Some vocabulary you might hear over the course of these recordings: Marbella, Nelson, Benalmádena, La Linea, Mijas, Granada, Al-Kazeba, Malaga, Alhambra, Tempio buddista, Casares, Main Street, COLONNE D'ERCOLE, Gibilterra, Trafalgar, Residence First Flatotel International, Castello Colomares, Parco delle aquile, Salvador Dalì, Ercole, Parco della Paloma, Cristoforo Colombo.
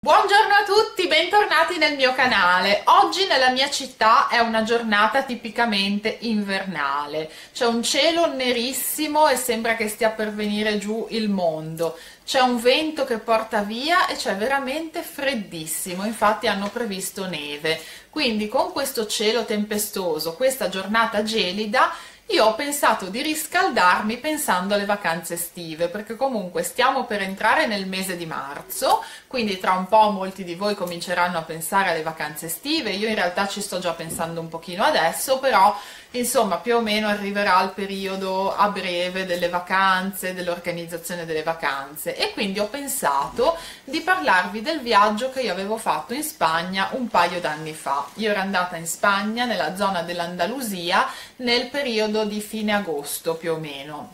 Buongiorno a tutti, bentornati nel mio canale. Oggi nella mia città è una giornata tipicamente invernale, c'è un cielo nerissimo e sembra che stia per venire giù il mondo, c'è un vento che porta via e c'è veramente freddissimo, infatti hanno previsto neve, quindi con questo cielo tempestoso, questa giornata gelida, io ho pensato di riscaldarmi pensando alle vacanze estive, perché comunque stiamo per entrare nel mese di marzo, quindi tra un po' molti di voi cominceranno a pensare alle vacanze estive. Io in realtà ci sto già pensando un pochino adesso, però insomma più o meno arriverà il periodo a breve delle vacanze, dell'organizzazione delle vacanze, e quindi ho pensato di parlarvi del viaggio che io avevo fatto in Spagna un paio d'anni fa. Io ero andata in Spagna, nella zona dell'Andalusia, nel periodo di fine agosto più o meno,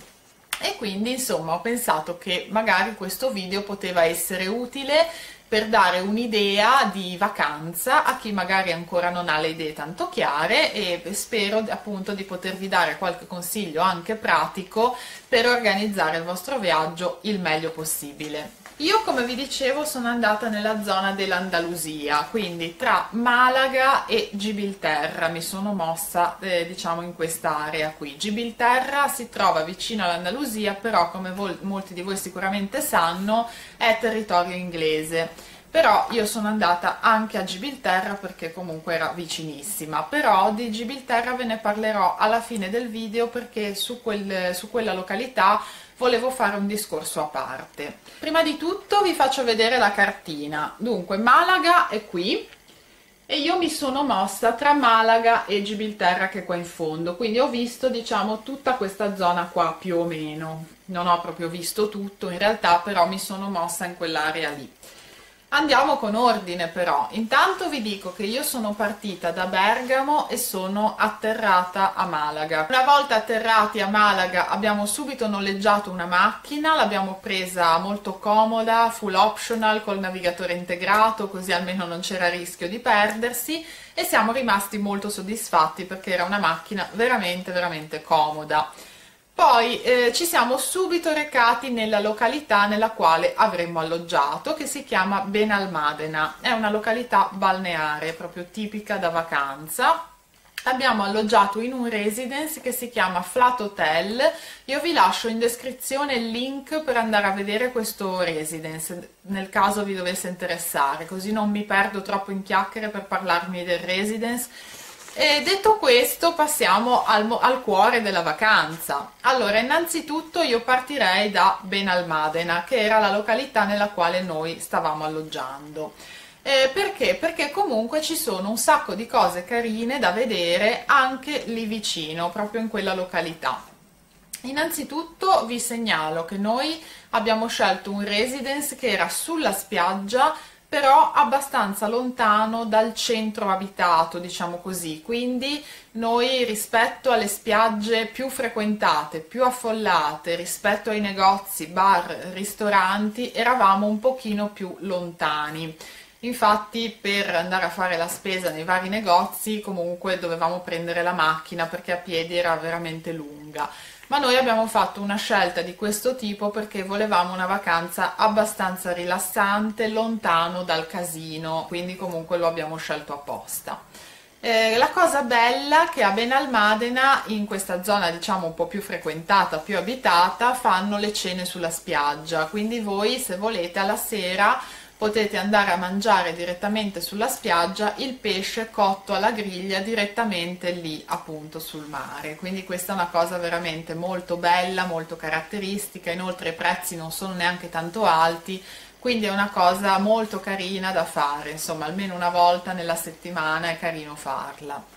e quindi insomma ho pensato che magari questo video poteva essere utile per dare un'idea di vacanza a chi magari ancora non ha le idee tanto chiare, e spero appunto di potervi dare qualche consiglio anche pratico per organizzare il vostro viaggio il meglio possibile. Io, come vi dicevo, sono andata nella zona dell'Andalusia, quindi tra Malaga e Gibilterra mi sono mossa diciamo in quest'area qui. Gibilterra si trova vicino all'Andalusia, però come molti di voi sicuramente sanno è territorio inglese. Però io sono andata anche a Gibilterra perché comunque era vicinissima, però di Gibilterra ve ne parlerò alla fine del video perché su quella località volevo fare un discorso a parte. Prima di tutto vi faccio vedere la cartina. Dunque Malaga è qui e io mi sono mossa tra Malaga e Gibilterra, che è qua in fondo, quindi ho visto diciamo tutta questa zona qua più o meno, non ho proprio visto tutto in realtà, però mi sono mossa in quell'area lì. Andiamo con ordine però, intanto vi dico che io sono partita da Bergamo e sono atterrata a Malaga. Una volta atterrati a Malaga abbiamo subito noleggiato una macchina, l'abbiamo presa molto comoda, full optional, col navigatore integrato, così almeno non c'era rischio di perdersi, e siamo rimasti molto soddisfatti perché era una macchina veramente veramente comoda. Poi ci siamo subito recati nella località nella quale avremmo alloggiato, che si chiama Benalmádena, è una località balneare proprio tipica da vacanza. Abbiamo alloggiato in un residence che si chiama Flatotel. Io vi lascio in descrizione il link per andare a vedere questo residence nel caso vi dovesse interessare, così non mi perdo troppo in chiacchiere per parlarmi del residence. E detto questo passiamo al cuore della vacanza. Allora, innanzitutto io partirei da Benalmádena, che era la località nella quale noi stavamo alloggiando. Perché? Perché comunque ci sono un sacco di cose carine da vedere anche lì vicino, proprio in quella località. Innanzitutto vi segnalo che noi abbiamo scelto un residence che era sulla spiaggia, però abbastanza lontano dal centro abitato, diciamo così, quindi noi rispetto alle spiagge più frequentate, più affollate, rispetto ai negozi, bar, ristoranti, eravamo un pochino più lontani. Infatti per andare a fare la spesa nei vari negozi comunque dovevamo prendere la macchina perché a piedi era veramente lunga. Ma noi abbiamo fatto una scelta di questo tipo perché volevamo una vacanza abbastanza rilassante, lontano dal casino, quindi comunque lo abbiamo scelto apposta. La cosa bella è che a Benalmádena, in questa zona diciamo un po' più frequentata, più abitata, fanno le cene sulla spiaggia, quindi voi se volete alla sera potete andare a mangiare direttamente sulla spiaggia il pesce cotto alla griglia direttamente lì appunto sul mare, quindi questa è una cosa veramente molto bella, molto caratteristica. Inoltre i prezzi non sono neanche tanto alti, quindi è una cosa molto carina da fare, insomma almeno una volta nella settimana è carino farla.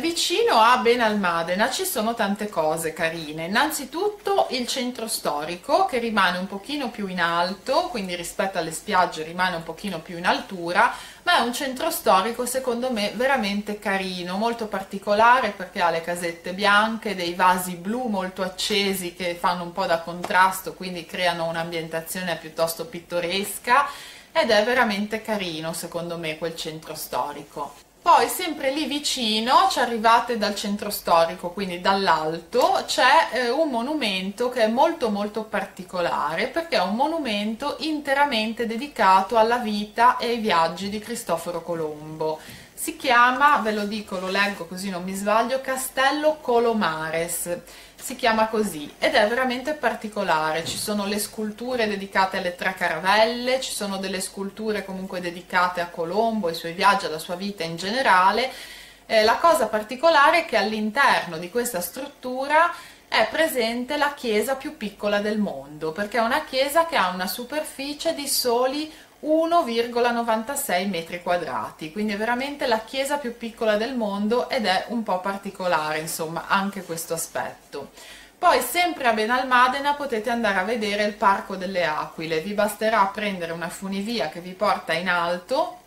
Vicino a Benalmádena ci sono tante cose carine. Innanzitutto il centro storico, che rimane un pochino più in alto, quindi rispetto alle spiagge rimane un pochino più in altura, ma è un centro storico secondo me veramente carino, molto particolare perché ha le casette bianche, dei vasi blu molto accesi che fanno un po' da contrasto, quindi creano un'ambientazione piuttosto pittoresca, ed è veramente carino secondo me quel centro storico. Poi sempre lì vicino, ci arrivate dal centro storico, quindi dall'alto, c'è un monumento che è molto molto particolare, perché è un monumento interamente dedicato alla vita e ai viaggi di Cristoforo Colombo. Si chiama, ve lo dico, lo leggo così non mi sbaglio, Castello Colomares, si chiama così, ed è veramente particolare. Ci sono le sculture dedicate alle tre caravelle, ci sono delle sculture comunque dedicate a Colombo, ai suoi viaggi, alla sua vita in generale. La cosa particolare è che all'interno di questa struttura è presente la chiesa più piccola del mondo, perché è una chiesa che ha una superficie di soli 1,96 metri quadrati, quindi è veramente la chiesa più piccola del mondo ed è un po' particolare, insomma, anche questo aspetto. Poi sempre a Benalmádena potete andare a vedere il Parco delle Aquile, vi basterà prendere una funivia che vi porta in alto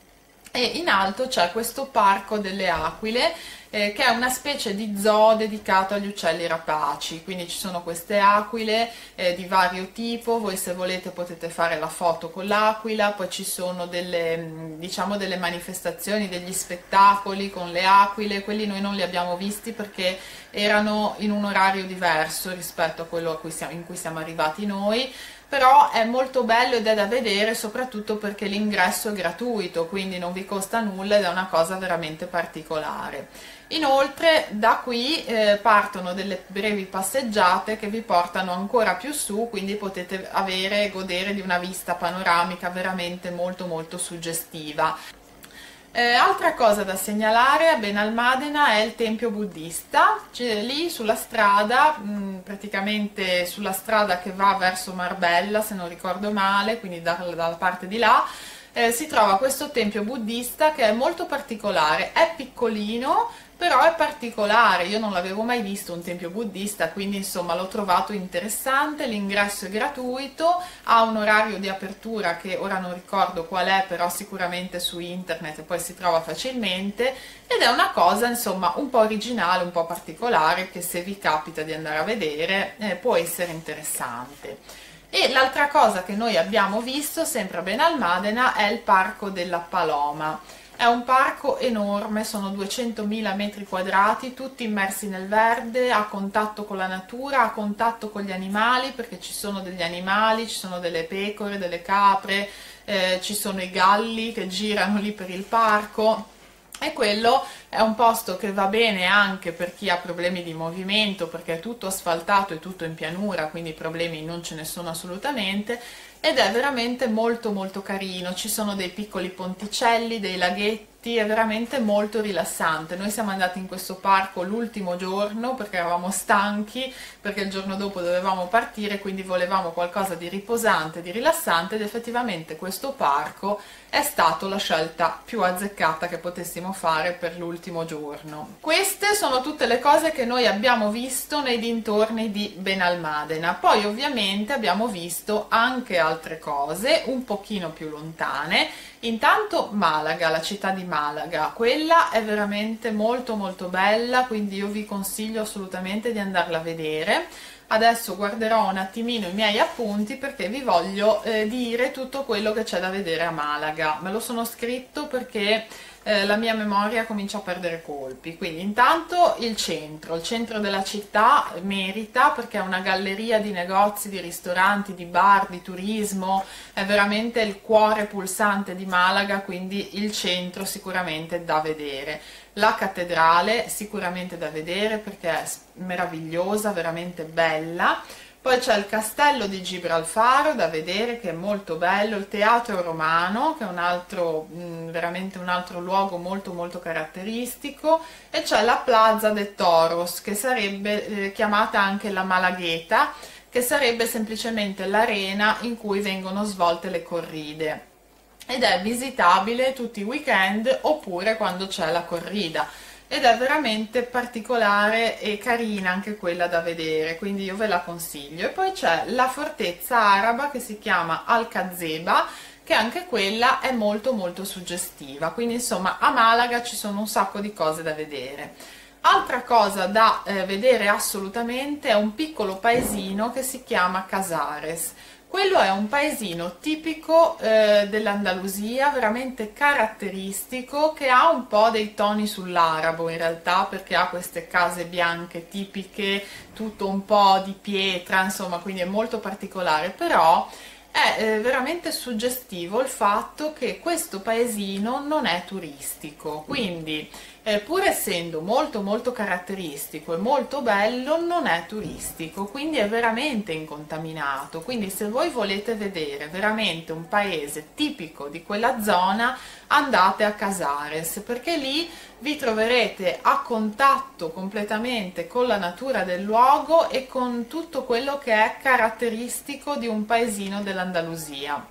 e in alto c'è questo Parco delle Aquile che è una specie di zoo dedicato agli uccelli rapaci, quindi ci sono queste aquile di vario tipo, voi se volete potete fare la foto con l'aquila, poi ci sono delle, diciamo, delle manifestazioni, degli spettacoli con le aquile, quelli noi non li abbiamo visti perché erano in un orario diverso rispetto a quello in cui siamo arrivati noi, però è molto bello ed è da vedere soprattutto perché l'ingresso è gratuito, quindi non vi costa nulla ed è una cosa veramente particolare. Inoltre da qui partono delle brevi passeggiate che vi portano ancora più su, quindi potete avere e godere di una vista panoramica veramente molto molto suggestiva. Altra cosa da segnalare a Benalmádena è il tempio buddista, cioè, lì sulla strada, praticamente sulla strada che va verso Marbella se non ricordo male, quindi dalla parte di là, si trova questo tempio buddista che è molto particolare, è piccolino però è particolare, io non l'avevo mai visto un tempio buddista, quindi insomma l'ho trovato interessante, l'ingresso è gratuito, ha un orario di apertura che ora non ricordo qual è, però sicuramente su internet poi si trova facilmente, ed è una cosa insomma un po' originale, un po' particolare, che se vi capita di andare a vedere può essere interessante. E l'altra cosa che noi abbiamo visto sempre a Benalmádena è il Parco della Paloma. È un parco enorme, sono 200.000 metri quadrati, tutti immersi nel verde, a contatto con la natura, a contatto con gli animali, perché ci sono degli animali, ci sono delle pecore, delle capre, ci sono i galli che girano lì per il parco. E quello è un posto che va bene anche per chi ha problemi di movimento, perché è tutto asfaltato e tutto in pianura, quindi problemi non ce ne sono assolutamente, ed è veramente molto molto carino, ci sono dei piccoli ponticelli, dei laghetti, è veramente molto rilassante. Noi siamo andati in questo parco l'ultimo giorno perché eravamo stanchi, perché il giorno dopo dovevamo partire, quindi volevamo qualcosa di riposante, di rilassante, ed effettivamente questo parco è stato la scelta più azzeccata che potessimo fare per l'ultimo giorno. Queste sono tutte le cose che noi abbiamo visto nei dintorni di Benalmádena, poi ovviamente abbiamo visto anche altre cose un pochino più lontane. Intanto Malaga, la città di Malaga, quella è veramente molto molto bella, quindi io vi consiglio assolutamente di andarla a vedere. Adesso guarderò un attimino i miei appunti perché vi voglio dire tutto quello che c'è da vedere a Malaga. Me lo sono scritto perché la mia memoria comincia a perdere colpi. Quindi intanto il centro della città merita perché è una galleria di negozi, di ristoranti, di bar, di turismo, è veramente il cuore pulsante di Malaga, quindi il centro sicuramente da vedere. La cattedrale sicuramente da vedere perché è meravigliosa, veramente bella. Poi c'è il castello di Gibralfaro da vedere, che è molto bello, il teatro romano, che è un altro, veramente un altro luogo molto molto caratteristico, e c'è la Plaza de Toros, che sarebbe chiamata anche la Malagueta, che sarebbe semplicemente l'arena in cui vengono svolte le corride, ed è visitabile tutti i weekend oppure quando c'è la corrida. Ed è veramente particolare e carina anche quella da vedere, quindi io ve la consiglio. E poi c'è la fortezza araba che si chiama Al-Kazeba, che anche quella è molto molto suggestiva, quindi insomma a Malaga ci sono un sacco di cose da vedere. Altra cosa da vedere assolutamente è un piccolo paesino che si chiama Casares. Quello è un paesino tipico dell'Andalusia, veramente caratteristico, che ha un po' dei toni sull'arabo in realtà, perché ha queste case bianche tipiche, tutto un po' di pietra, insomma, quindi è molto particolare, però è veramente suggestivo il fatto che questo paesino non è turistico, quindi pur essendo molto caratteristico e molto bello, non è turistico, quindi è veramente incontaminato. Quindi se voi volete vedere veramente un paese tipico di quella zona, andate a Casares, perché lì vi troverete a contatto completamente con la natura del luogo e con tutto quello che è caratteristico di un paesino dell'Andalusia.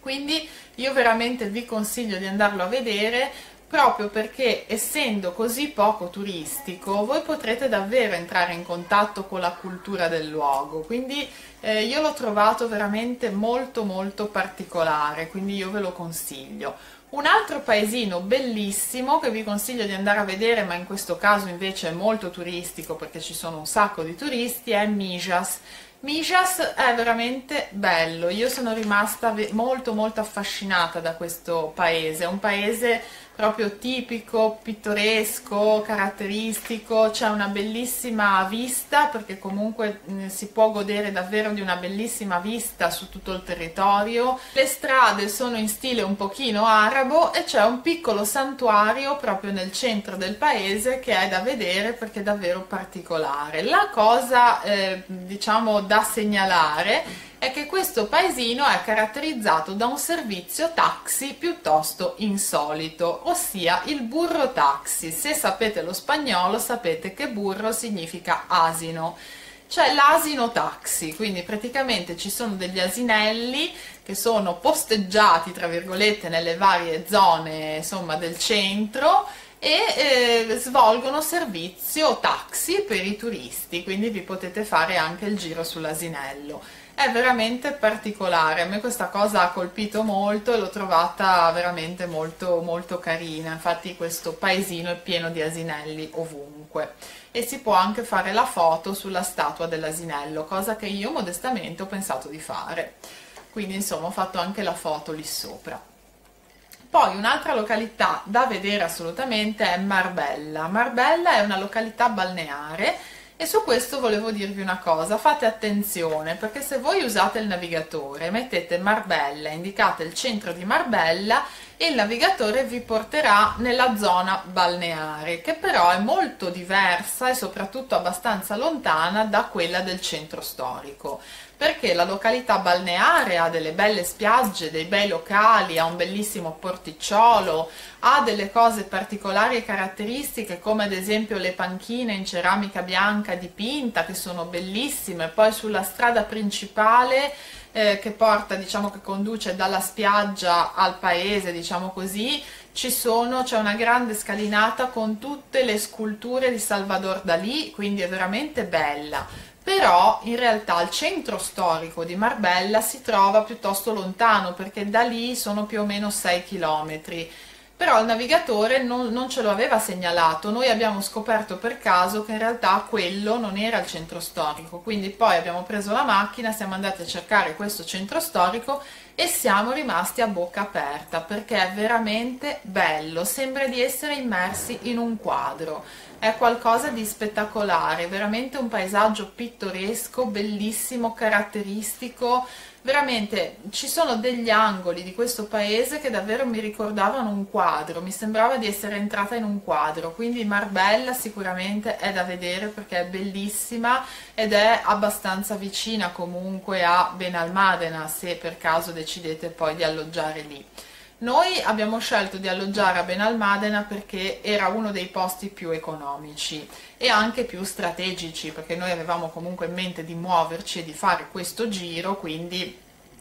Quindi io veramente vi consiglio di andarlo a vedere, proprio perché essendo così poco turistico voi potrete davvero entrare in contatto con la cultura del luogo, quindi io l'ho trovato veramente molto particolare, quindi io ve lo consiglio. Un altro paesino bellissimo che vi consiglio di andare a vedere, ma in questo caso invece è molto turistico perché ci sono un sacco di turisti, è Mijas. Mijas è veramente bello, io sono rimasta molto affascinata da questo paese, è un paese proprio tipico, pittoresco, caratteristico, c'è una bellissima vista, perché comunque si può godere davvero di una bellissima vista su tutto il territorio, le strade sono in stile un pochino arabo e c'è un piccolo santuario proprio nel centro del paese che è da vedere perché è davvero particolare. La cosa diciamo da segnalare è che questo paesino è caratterizzato da un servizio taxi piuttosto insolito, ossia il burro taxi. Se sapete lo spagnolo sapete che burro significa asino, c'è l'asino taxi, quindi praticamente ci sono degli asinelli che sono posteggiati tra virgolette nelle varie zone, insomma, del centro e svolgono servizio taxi per i turisti, quindi vi potete fare anche il giro sull'asinello. È veramente particolare, a me questa cosa ha colpito molto e l'ho trovata veramente molto carina, infatti questo paesino è pieno di asinelli ovunque e si può anche fare la foto sulla statua dell'asinello, cosa che io modestamente ho pensato di fare, quindi insomma ho fatto anche la foto lì sopra. Poi un'altra località da vedere assolutamente è Marbella. Marbella è una località balneare e su questo volevo dirvi una cosa, fate attenzione perché se voi usate il navigatore, mettete Marbella, indicate il centro di Marbella e il navigatore vi porterà nella zona balneare, che però è molto diversa e soprattutto abbastanza lontana da quella del centro storico, perché la località balneare ha delle belle spiagge, dei bei locali, ha un bellissimo porticciolo, ha delle cose particolari e caratteristiche come ad esempio le panchine in ceramica bianca dipinta che sono bellissime, poi sulla strada principale che porta, diciamo, che conduce dalla spiaggia al paese, diciamo così, c'è una grande scalinata con tutte le sculture di Salvador Dalì, quindi è veramente bella. Però in realtà il centro storico di Marbella si trova piuttosto lontano perché da lì sono più o meno 6 chilometri. Però il navigatore non ce lo aveva segnalato, noi abbiamo scoperto per caso che in realtà quello non era il centro storico, quindi poi abbiamo preso la macchina, siamo andati a cercare questo centro storico e siamo rimasti a bocca aperta perché è veramente bello, sembra di essere immersi in un quadro, è qualcosa di spettacolare, veramente un paesaggio pittoresco, bellissimo, caratteristico. Veramente ci sono degli angoli di questo paese che davvero mi ricordavano un quadro, mi sembrava di essere entrata in un quadro, quindi Marbella sicuramente è da vedere perché è bellissima ed è abbastanza vicina comunque a Benalmádena se per caso decidete poi di alloggiare lì. Noi abbiamo scelto di alloggiare a Benalmádena perché era uno dei posti più economici e anche più strategici, perché noi avevamo comunque in mente di muoverci e di fare questo giro, quindi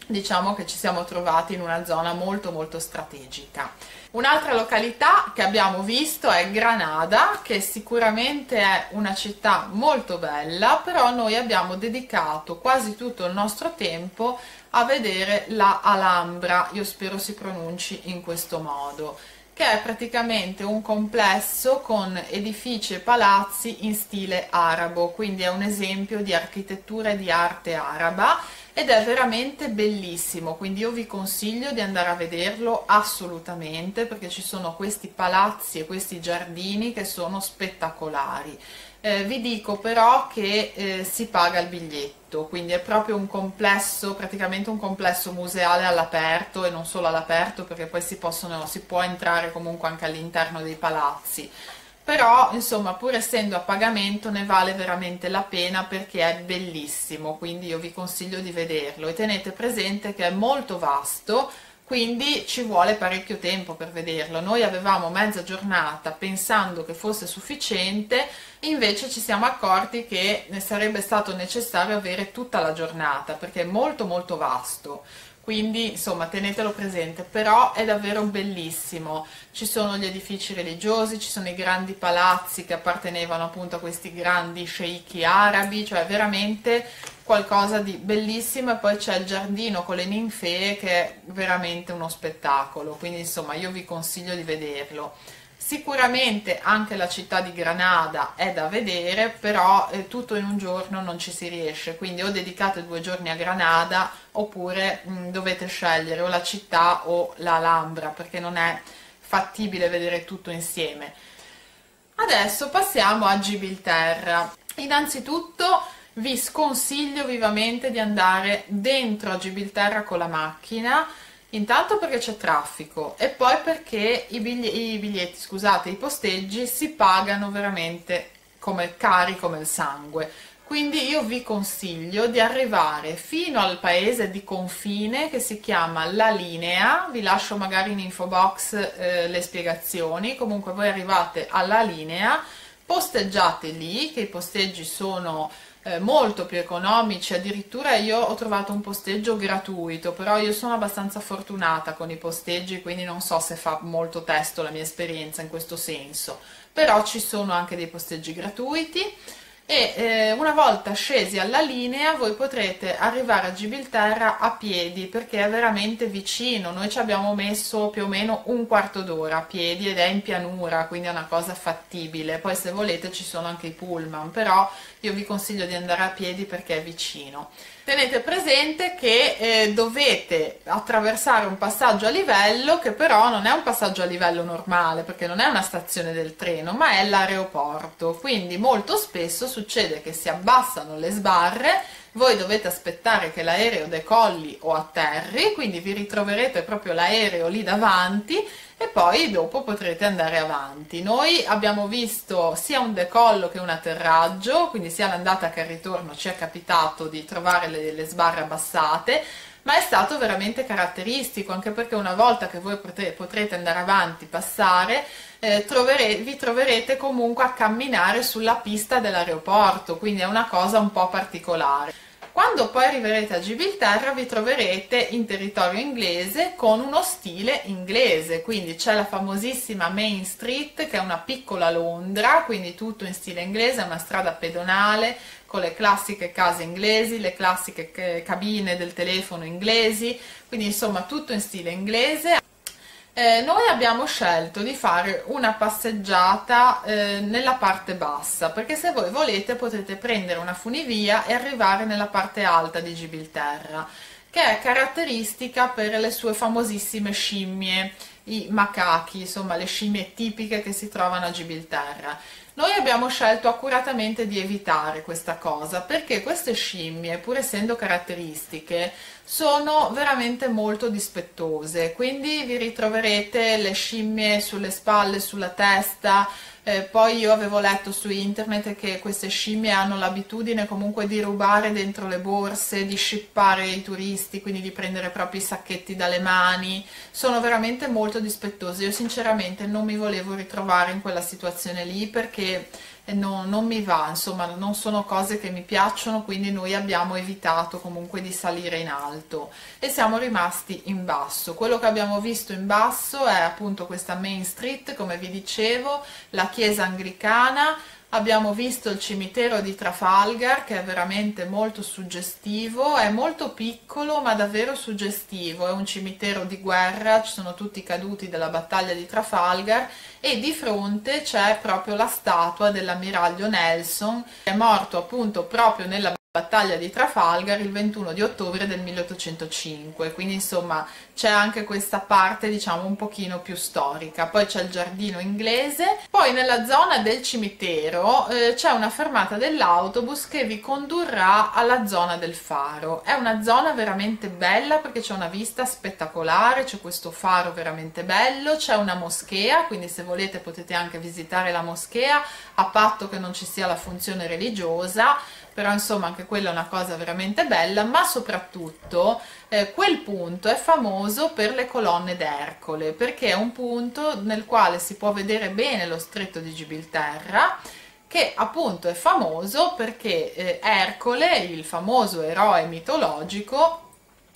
diciamo che ci siamo trovati in una zona molto strategica. Un'altra località che abbiamo visto è Granada, che sicuramente è una città molto bella, però noi abbiamo dedicato quasi tutto il nostro tempo a vedere la Alhambra, io spero si pronunci in questo modo, che è praticamente un complesso con edifici e palazzi in stile arabo, quindi è un esempio di architettura e di arte araba ed è veramente bellissimo, quindi io vi consiglio di andare a vederlo assolutamente, perché ci sono questi palazzi e questi giardini che sono spettacolari. Vi dico però che si paga il biglietto, quindi è proprio un complesso, praticamente un complesso museale all'aperto, e non solo all'aperto, perché poi si può entrare comunque anche all'interno dei palazzi. Però insomma, pur essendo a pagamento, ne vale veramente la pena perché è bellissimo, quindi io vi consiglio di vederlo. E tenete presente che è molto vasto, quindi ci vuole parecchio tempo per vederlo. Noi avevamo mezza giornata pensando che fosse sufficiente, invece ci siamo accorti che ne sarebbe stato necessario avere tutta la giornata, perché è molto molto vasto. Quindi insomma, tenetelo presente, però è davvero bellissimo. Ci sono gli edifici religiosi, ci sono i grandi palazzi che appartenevano appunto a questi grandi sceicchi arabi, cioè veramente qualcosa di bellissimo. E poi c'è il giardino con le ninfee, che è veramente uno spettacolo, quindi insomma io vi consiglio di vederlo. Sicuramente anche la città di Granada è da vedere, però tutto in un giorno non ci si riesce, quindi o dedicate 2 giorni a Granada, oppure dovete scegliere o la città o la Alhambra, perché non è fattibile vedere tutto insieme. Adesso passiamo a Gibilterra. Innanzitutto vi sconsiglio vivamente di andare dentro a Gibilterra con la macchina, intanto perché c'è traffico, e poi perché i posteggi si pagano veramente come cari come il sangue. Quindi io vi consiglio di arrivare fino al paese di confine che si chiama La Linea. Vi lascio magari in info box le spiegazioni. Comunque voi arrivate alla Linea, posteggiate lì, che i posteggi sono molto più economici. Addirittura io ho trovato un posteggio gratuito, però io sono abbastanza fortunata con i posteggi, quindi non so se fa molto testo la mia esperienza in questo senso, però ci sono anche dei posteggi gratuiti. E una volta scesi alla Linea voi potrete arrivare a Gibilterra a piedi, perché è veramente vicino. Noi ci abbiamo messo più o meno un quarto d'ora a piedi, ed è in pianura, quindi è una cosa fattibile. Poi se volete ci sono anche i pullman, però io vi consiglio di andare a piedi perché è vicino. Tenete presente che dovete attraversare un passaggio a livello, che però non è un passaggio a livello normale, perché non è una stazione del treno, ma è l'aeroporto, quindi molto spesso succede che si abbassano le sbarre, voi dovete aspettare che l'aereo decolli o atterri, quindi vi ritroverete proprio l'aereo lì davanti e poi dopo potrete andare avanti. Noi abbiamo visto sia un decollo che un atterraggio, quindi sia l'andata che il ritorno ci è capitato di trovare le sbarre abbassate, ma è stato veramente caratteristico, anche perché una volta che voi potrete andare avanti, passare, vi troverete comunque a camminare sulla pista dell'aeroporto, quindi è una cosa un po' particolare. Quando poi arriverete a Gibilterra vi troverete in territorio inglese con uno stile inglese, quindi c'è la famosissima Main Street, che è una piccola Londra, quindi tutto in stile inglese, è una strada pedonale con le classiche case inglesi, le classiche cabine del telefono inglesi, quindi insomma tutto in stile inglese. Noi abbiamo scelto di fare una passeggiata nella parte bassa, perché se voi volete potete prendere una funivia e arrivare nella parte alta di Gibilterra, che è caratteristica per le sue famosissime scimmie, i macachi, insomma le scimmie tipiche che si trovano a Gibilterra. Noi abbiamo scelto accuratamente di evitare questa cosa, perché queste scimmie, pur essendo caratteristiche, sono veramente molto dispettose, quindi vi ritroverete le scimmie sulle spalle, sulla testa. Poi io avevo letto su internet che queste scimmie hanno l'abitudine comunque di rubare dentro le borse, di scippare i turisti, quindi di prendere proprio i sacchetti dalle mani. Sono veramente molto dispettose. Io sinceramente non mi volevo ritrovare in quella situazione lì, perché non mi va, insomma non sono cose che mi piacciono, quindi noi abbiamo evitato comunque di salire in alto e siamo rimasti in basso. Quello che abbiamo visto in basso è appunto questa Main Street, come vi dicevo, la chiesa anglicana, abbiamo visto il cimitero di Trafalgar, che è veramente molto suggestivo, è molto piccolo ma davvero suggestivo, è un cimitero di guerra, ci sono tutti i caduti della battaglia di Trafalgar, e di fronte c'è proprio la statua dell'ammiraglio Nelson, che è morto appunto proprio nella battaglia battaglia di Trafalgar il 21 di ottobre del 1805, quindi insomma c'è anche questa parte diciamo un pochino più storica. Poi c'è il giardino inglese, poi nella zona del cimitero c'è una fermata dell'autobus che vi condurrà alla zona del faro. È una zona veramente bella perché c'è una vista spettacolare, c'è questo faro veramente bello, c'è una moschea, quindi se volete potete anche visitare la moschea, a patto che non ci sia la funzione religiosa, però insomma anche quella è una cosa veramente bella. Ma soprattutto quel punto è famoso per le colonne d'Ercole, perché è un punto nel quale si può vedere bene lo stretto di Gibilterra, che appunto è famoso perché Ercole, il famoso eroe mitologico,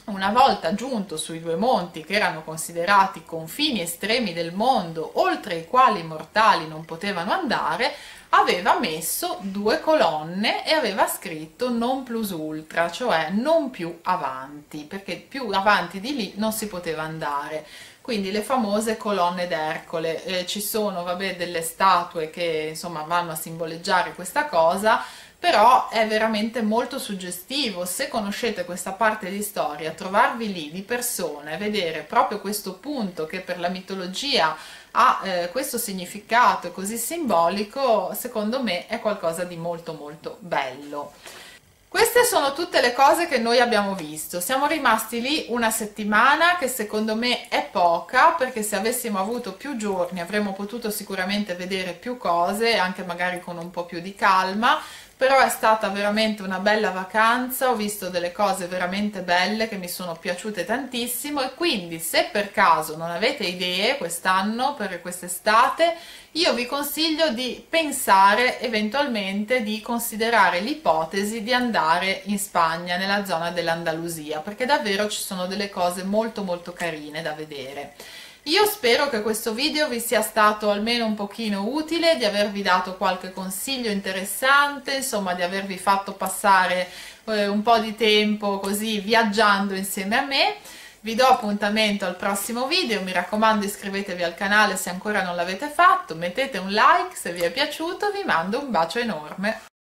una volta giunto sui due monti che erano considerati confini estremi del mondo, oltre i quali i mortali non potevano andare, aveva messo due colonne e aveva scritto non plus ultra, cioè non più avanti, perché più avanti di lì non si poteva andare. Quindi le famose colonne d'Ercole, ci sono vabbè delle statue che insomma vanno a simboleggiare questa cosa, però è veramente molto suggestivo, se conoscete questa parte di storia, trovarvi lì di persona e vedere proprio questo punto che per la mitologia ha questo significato così simbolico, secondo me è qualcosa di molto molto bello. Queste sono tutte le cose che noi abbiamo visto, siamo rimasti lì una settimana che secondo me è poca, perché se avessimo avuto più giorni avremmo potuto sicuramente vedere più cose, anche magari con un po' più di calma, però è stata veramente una bella vacanza, ho visto delle cose veramente belle che mi sono piaciute tantissimo. E quindi se per caso non avete idee quest'anno, per quest'estate, io vi consiglio di pensare eventualmente di considerare l'ipotesi di andare in Spagna, nella zona dell'Andalusia, perché davvero ci sono delle cose molto molto carine da vedere. Io spero che questo video vi sia stato almeno un pochino utile, di avervi dato qualche consiglio interessante, insomma di avervi fatto passare un po' di tempo così viaggiando insieme a me. Vi do appuntamento al prossimo video, mi raccomando iscrivetevi al canale se ancora non l'avete fatto, mettete un like se vi è piaciuto, vi mando un bacio enorme.